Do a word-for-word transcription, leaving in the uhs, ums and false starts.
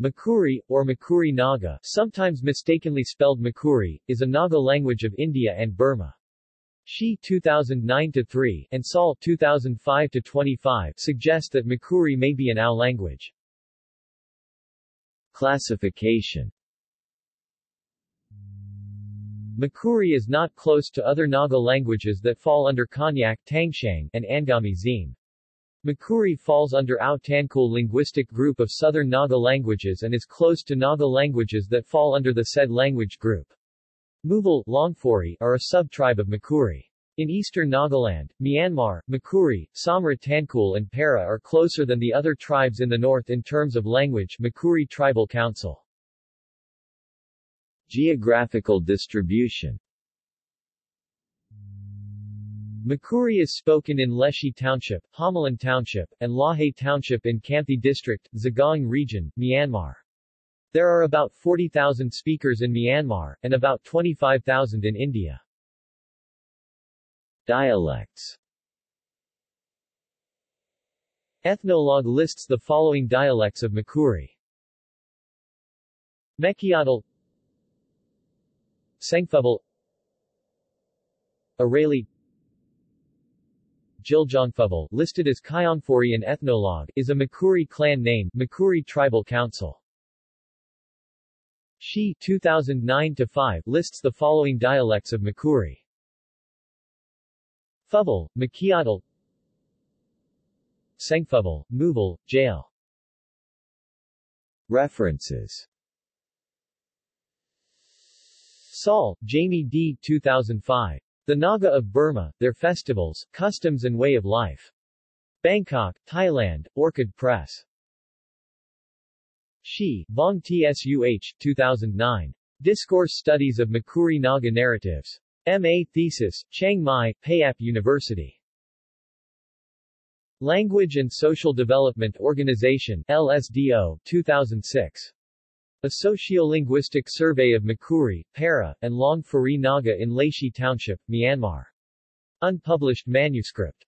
Makuri, or Makuri Naga, sometimes mistakenly spelled Makuri, is a Naga language of India and Burma. Shi two thousand nine to three and Saul two thousand five to twenty-five suggest that Makuri may be an Ao language. Classification. Makuri is not close to other Naga languages that fall under Konyak, Tangshang, and Angami Zine. Makuri falls under Ao-Tankul linguistic group of southern Naga languages and is close to Naga languages that fall under the said language group. Muvul, Long Furi, are a sub-tribe of Makuri. In eastern Nagaland, Myanmar, Makuri, Samra-Tankul and Para are closer than the other tribes in the north in terms of language. Makuri Tribal Council. Geographical distribution. Makuri is spoken in Leshi Township, Homalin Township, and Lahay Township in Kanthi District, Zagaung Region, Myanmar. There are about forty thousand speakers in Myanmar, and about twenty-five thousand in India. Dialects. Ethnologue lists the following dialects of Makuri. Mekhiatal, Sengfubal, Aureli, Jiljongfubel, listed as Kionfuri in Ethnologue, is a Makuri clan name. Makuri Tribal Council. Shi two thousand nine to five lists the following dialects of Makuri. Fubble, Mekhiatal, Sengfubal, Muvul, Jail. References. Saul, Jamie D. two thousand five. The Naga of Burma, Their Festivals, Customs and Way of Life. Bangkok, Thailand, Orchid Press. Shi, Vong Tsuh, two thousand nine. Discourse Studies of Makuri Naga Narratives. M A Thesis, Chiang Mai, Payap University. Language and Social Development Organization, L S D O, two thousand six. A Sociolinguistic Survey of Makuri, Para, and Long Furi Naga in Laishi Township, Myanmar. Unpublished manuscript.